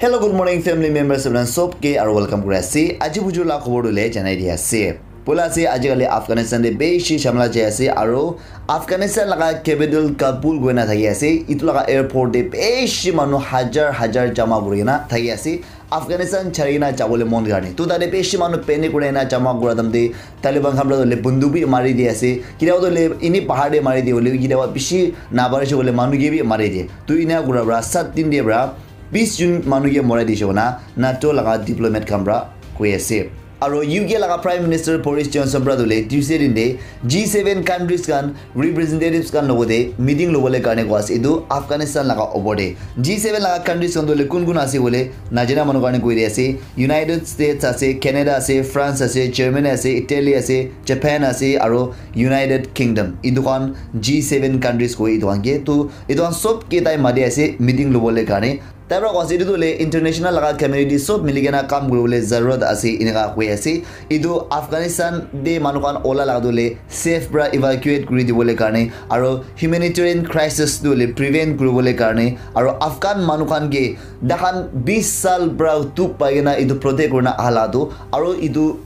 Hello, good morning, family members of Sopke are welcome Grassi. Ajibujula Kobodule and idea say. Polasi Ajali Afghanistan de Beishi Shamla Jayasi Aro Afghanistan Laga Capital Kabul Gwena Tayasi Itulaga Airport de Beishi Manu Hajar Jamagurina Tayasi Afghanistan Charina Jawole Mondiani. To the Beishi Manu Penicurena Jamaguradam de Taliban Hamla Le Bundubi Maridiasi Kirao Le Ini Pahade Maridi Oliva Bishi Nabarajole Manugibi Maridi. To Inagura Satin Debra 20 June Manuge Moradishona NATO Laga Diplomat Cambra Quasi. Our UK Laga Prime Minister Boris Johnson Bradule Tuesday in day G7 countries can representatives can logode meeting logole karne was idu Afghanistan Laga obode. G7 Laga countries can dole kun kun ase bole najana manu karne koi ase United States ase Canada ase France ase Germany ase Italy ase Japan ase aro United Kingdom idu kan G7 countries koi idu kan ke to idu kan sob ke tai made ase meeting logole karne Tabra Constitutule international community soap Miligana Kamgule Zarod Asi Inra Huesi Idu Afghanistan de Manukan Ola Ladule safe bra evacuate greedy wole carne aro humanitarian crisis dule prevent global carne aro Afghan Manukan gay Dahan Bisal Brow Tuk Pagana Idu Proteguna Haladu Aro Idu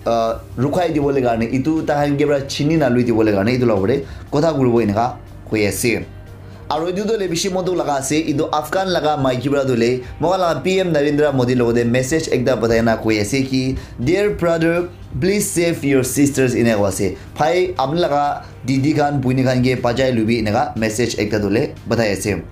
Rukai di Wolegane Idu Tahan Gebra Chinina Luigi Wolegane Idulore Kota Guru Inha Huesi Arodudo Lebishimodu Lagase, Ido Afghan Laga Maikibra Dule, Mogala PM Narendra Modi Lode message Egda Patana Kweseki, dear brother, please save your sisters in Awase. Pai Amlaga Didigan Punikange Pajai Lubi Naga message Egda Dule, but I assume.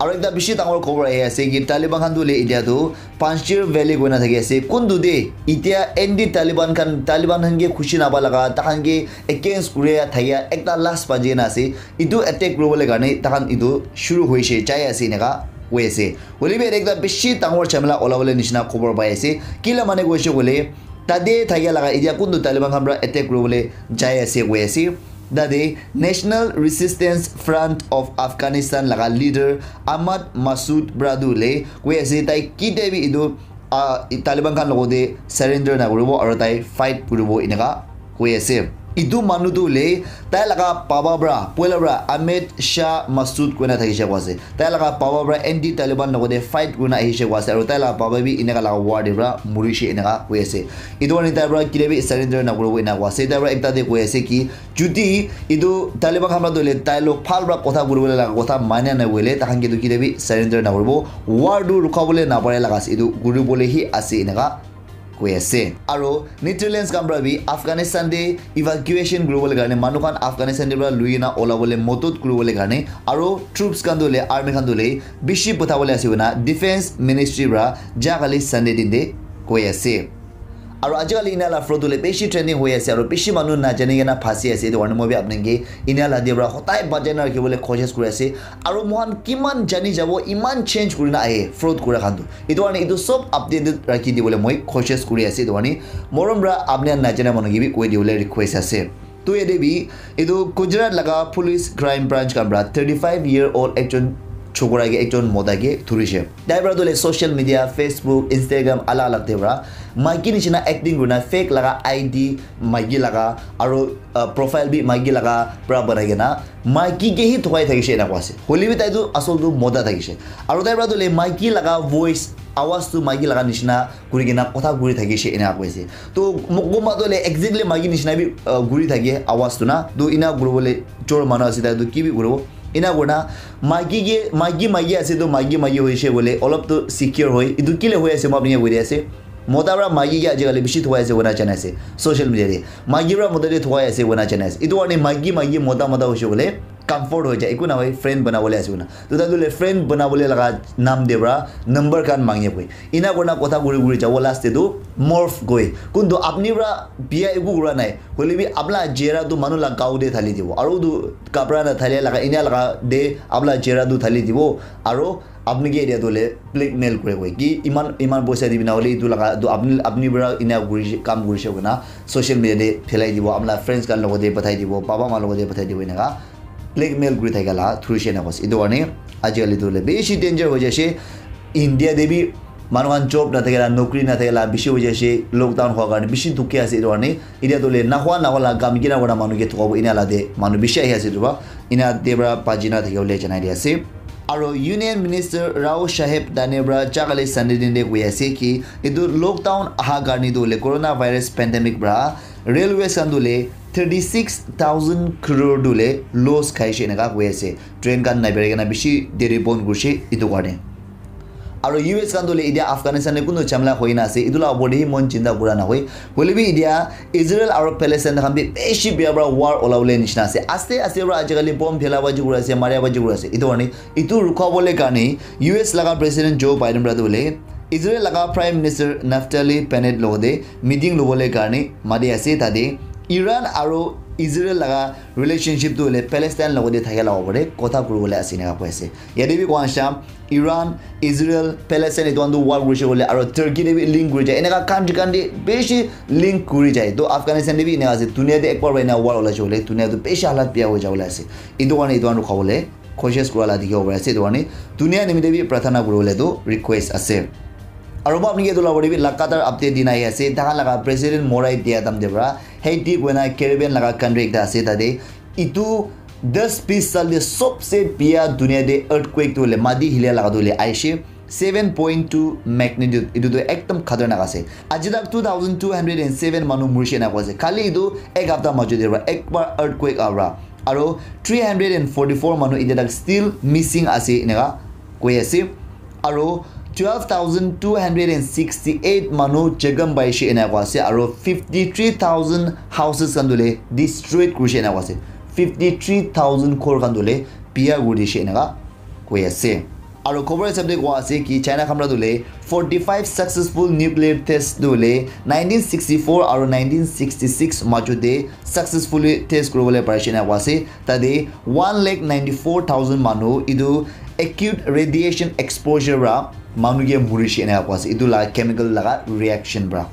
Arekda Bishitangor Cobra Asegi Taliban Handule Idiadu, Panchir Valley Guenatagase, Kundude, Itia Endi Taliban can Taliban Hange Kushinabalaga, Tahange, against Korea Taya, Ekta Las Pajanasi, Idu attack Rulegane, Tahan Idu, Shuru Huishe, Chaya Sinega, Wese. Oliver Ekda Bishitangor Chamela Olavale Nishna Cobra Baese, Kilamane Goshule, Tade Tayalaga Idia Kundu Taliban Hambra attack Rule, Jaya Se Wese. That day, National Resistance Front of Afghanistan laga leader Ahmad Massoud Bradule, where say tai kitebi idu Taliban kan logode surrender na gurubo aro tai fight gurubo inaga where say idu manudule tai laga pawabra puelabra Ahmad Shah Massoud kuna thaisha wase tai laga pawabra anti Taliban logode fight kuna ahisha wase aro tai laga pawabi inaga laga war debra murishi inaga where say idu ani tai bra kitebi surrender na gurubo inaga wase tai bra ekta de where say ki Judi Idu Taliban Hamadule Tilo Palbra Kota Burula Lagota Mana Nawele Tahangi Dukidevi surrender Navarbo Wardu Rukabule Nabarelagas Idu Gurubolehi Asi Inaga Kwese Aro Netherlands Kambrabi Afghanistan de evacuation global gane Manukan Afghanistan debra Luina Olawole Motut Global Gane Aro troops Kandule Army Kandule Bishop Potawale Asiwana Defense Ministry Bra Jagalis Sunday Dinde Kwese Aro ajali inala frodule beshi training hoyase aro beshi manu na janigena phasi ase edu anumobi apnenge inala debra hotai bajenar kibole khoshes kore ase aro mohan kiman jani jabo iman change kurina ae fraud kura khandu edu ani edu sob update rakhi dibole moi khoshes kore ase edu ani moromra apne na jana monogibi koi dibole request ase to edebi edu Gujarat laga police crime branch kamra 35-year-old ekjon Chokorage ekjon modage thurishe. Daibra dole social media, Facebook, Instagram, ala ala debra. Maiki nichina acting guna fake laga ID, maiki laga, aro profile bi maiki laga pra banagena. Maiki ke hi thwai thagishe na kwase. Holi bi tai du asol du moda thagishe. Aro daibra dole maiki laga voice awas tu magi laga nishna gurigena kotha guri thagishe ina kwase. To mugoma dole exactly magi nishna bi guri thage awas tu na. Do ina guru bole chor mano asida do kibi guru. Inaguna Magi Magi Magi Asido Magi Magi Hoishevole, all up to secure hoy, Idukile Hoyasimobi with Ese, Modara Magi Jalibishit Hoyase when I chanase, social media, Magira Moderate Hoyase when I chanase. It one Magi Magi Modamada Hoshevole, comfort Hoja, Ikunawe, friend Bonavolesuna. To that little friend Bonavola Nam Debra, number can Mangewe. Inaguna Kotaguri Jawalas to do, morph goy. Kundo Abnira Bia Guranae, Holibi Abla Jera do Manula Gaude Talidivo, Arudu. Kabrana Thalia Laga Inalaga de Abla Gerardo Thalitivo Aro Abnigaria Dole Blackmail Grewegi Iman Bosa Divinaoli Dulaga do Abnibra Inaguri Kam Gurishogana social media Peladivo Amla friends can logo de Patadivo Baba Malo de Patadivinaga Blackmail Gritagala Trushena was Idoane Ajali Dole Bishi Danger Hojashe India Debi Manuan job Natagala Nokri Natagala Bishi Hojashe Lockdown Hogan Bishi Tukias Idoane Idia Dole Nahua Nahola Gamgina Wana Manuget Inala de Manubisha has it in a Debra Pagina Theolage and Idea Sip. Aro Union Minister Rao Shahib Danebra Chagale Sandidinde Kuyaseki Idu lockdown Ahagarnidule coronavirus pandemic bra railway sandule 36,000 crore dule loss kaishi naga kuyase train kan naberigana bishi deribon gushi idu gane. Aro US Kandole India Afghanistan Kuno Chamla Hoina se Idula Bodi Monchinda Gurana Hoi will be India Israel Arab Palestine Hambi Eshi Biabra war all our Nishna se Aste Asera Ajali Bomb Pelawa Jurase Maria Jurase Idoni Itu Rukavole Gani US Laga President Joe Biden Bradule Israel Laga Prime Minister Naftali Bennett Lode meeting Lovole Gani Madiase Tade Iran Aro Israel laga relationship to le Palestine logo de thakela obore kotha kurule asina koise yedebi kwansha Iran Israel Palestine to andu war grise hole aro Turkey de link grise enaka country kandi beshi link kuri jai to Afghanistan de bi ne ase dunia de ekbar baina war ola jole dunia to beshi halat pia ho jaula ase idu wan khawole khoshes kurala dikhe obore ase duani dunia nemi de bi prathana kurule do request ase Aroma apni ke dollar bhi lagatar update dina hai se dhaga laga President Morai diadam debra Haiti Guinea Caribbean laga country ekda ase tade itu 10 piece sal de sobse bia dunia de earthquake to le madi hilia laga dole aise 7.2 magnitude itu to ekdam khatarnak ase ajidak 2207 manu murishe na kase khali itu ek hafta majud debra ekbar earthquake aura aro 344 manu idak still missing ase nega koi ase aro 12,268 manu jagam baishi enawase aro 53,000 houses kandule destroyed krushi enawase 53,000 crore kandule pia gudishi enaga koyase aro coverage subject wase ki China khamra dule 45 successful nuclear tests dule 1964 aro 1966 majude successfully test krobole parishi enawase tade 1,94,000 manu idu acute radiation exposure ra Manuge Murishi and Aquas, Idula chemical laga reaction bra.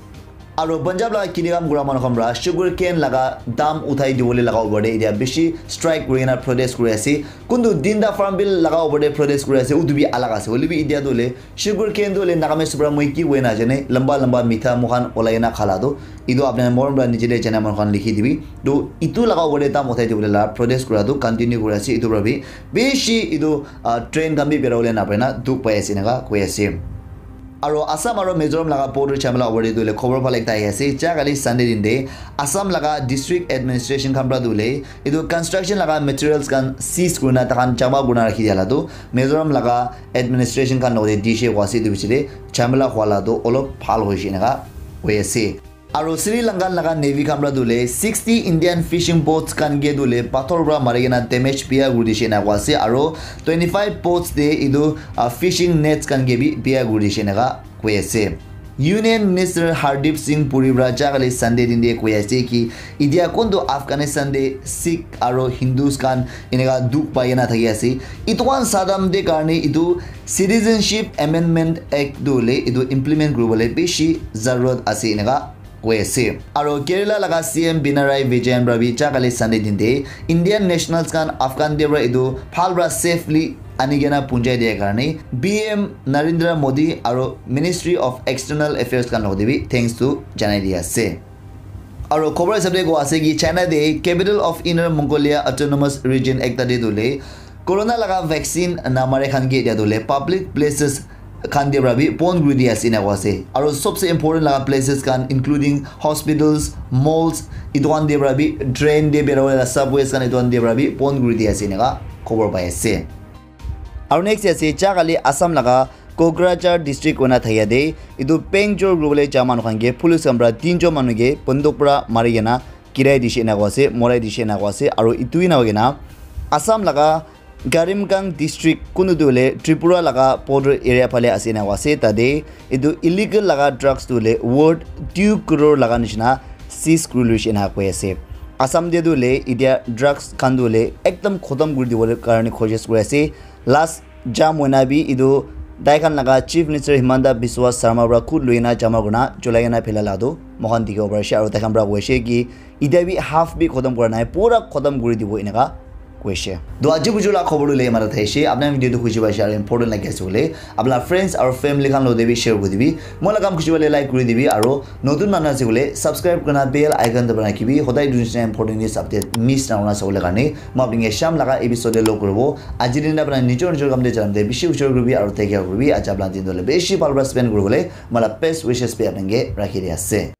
Aro Punjab laga Kinigam Gramanombra, sugar cane laga, dam Utai Diwoli laga over de Bishi, strike Gurena Prodes Kurasi, Kundu Dinda Farm Bill laga over de Prodes Kurasi, Udubi Alagas, will be Idia Dole, sugar cane dole, Nagame Subramuki, Wenajane, Lamba Lamba Mita Mohan, Olayana Kalado, Ido Abner Moran, Nijede Janaman Likidibi, do Itu laga over de Dam Utai Diwola, Prodes Kurado, continue Kurasi, Idurabi, Bishi Ido, train Gambi Berolan Abena, Dupa Sinaga, Kuasim. Aro Assam aro Mizoram laga border chamla over dule cover pale ekta ase jagali Sunday dinde Assam laga district administration khamra dule idu construction laga materials kan cease guna takan jama guna rakhi diala do Mizoram laga administration kan ode dishe wasi du bichile chamla khwala do olop phal hoisina ga hoyase aro Sri Lankan laga navy khamra dule 60 Indian fishing boats kan ge dule pathor bra marigena damage pia gudishena wase aro 25 boats de idu fishing nets kan ge bi pia gudishena ga koyase Union Minister Hardeep Singh Puri bra jagali Sunday dinde koyase ki India kondo Afghanistan de Sikh aro Hindus kan inega duk payena thagiase itwan sadam de karne idu Citizenship Amendment Act dule idu implement global bishi zarurat ase inega Wese. Aro Kerala laga CM Pinarayi Vijayan bravi chakale Sunday dinde Indian nationals kan Afghan debra idu phalbra safely anigena punjai de karne BM Narendra Modi aro Ministry of External Affairs kan lodibi thanks to janai dia se. Aro khobor sabde go ase ki China de capital of Inner Mongolia autonomous region ekta de dole corona laga vaccine namare khan ge dole public places Kandi Rabi, Pon Grudias in Awase. Our subse important laga places can including hospitals, malls, Idwan de Rabi, train de Berola subways can Idwan de Rabi, Pon Grudias in Aga, covered by a say. Our next essay Chagali Assam Laga, Kokrachar district Onathayade, Idu Pengjo Rule Chaman Hange, Pulusambra, Tinjo Manuge, Pondopra, Mariana, Kirai Dish in Awase, Morai Dish in Awase, Aro Ituinawagena, Assam Laga. Garimgang district kunudule Tripura laga border area pale asina wase tade idu illegal laga drugs dule world 2 crore laga nishna cease krulish in hakwese Assam de dule India drugs kandule ekdam khodam gurdi wale karane khoshes kurase last jamunabi idu daikan laga chief minister Himanta Biswas Sarma bra khud luina jamaguna julaina phelalado mohan dikhe obarashe aro dakan bra wese ki idabi half bi khodam korana pura khodam gurdi bo inaga Question. Do ajibujula khoborule amara thaise apna video to khushi bashe important like ase bole apna friends or family khan lo debi share kore dibi mola kam khushi bole like kore dibi aro notun manu ase bole subscribe korna bell icon dabana kibi hodai dunse important news update miss na hona sole kane ma apni sham laga episode lo korbo ajin din apna nijor kamde janbe bishi ushor korbi aro thekya korbi aaj apna din dole beshi palbra spend korbo le mala best wishes pe apnage rakhi diye ase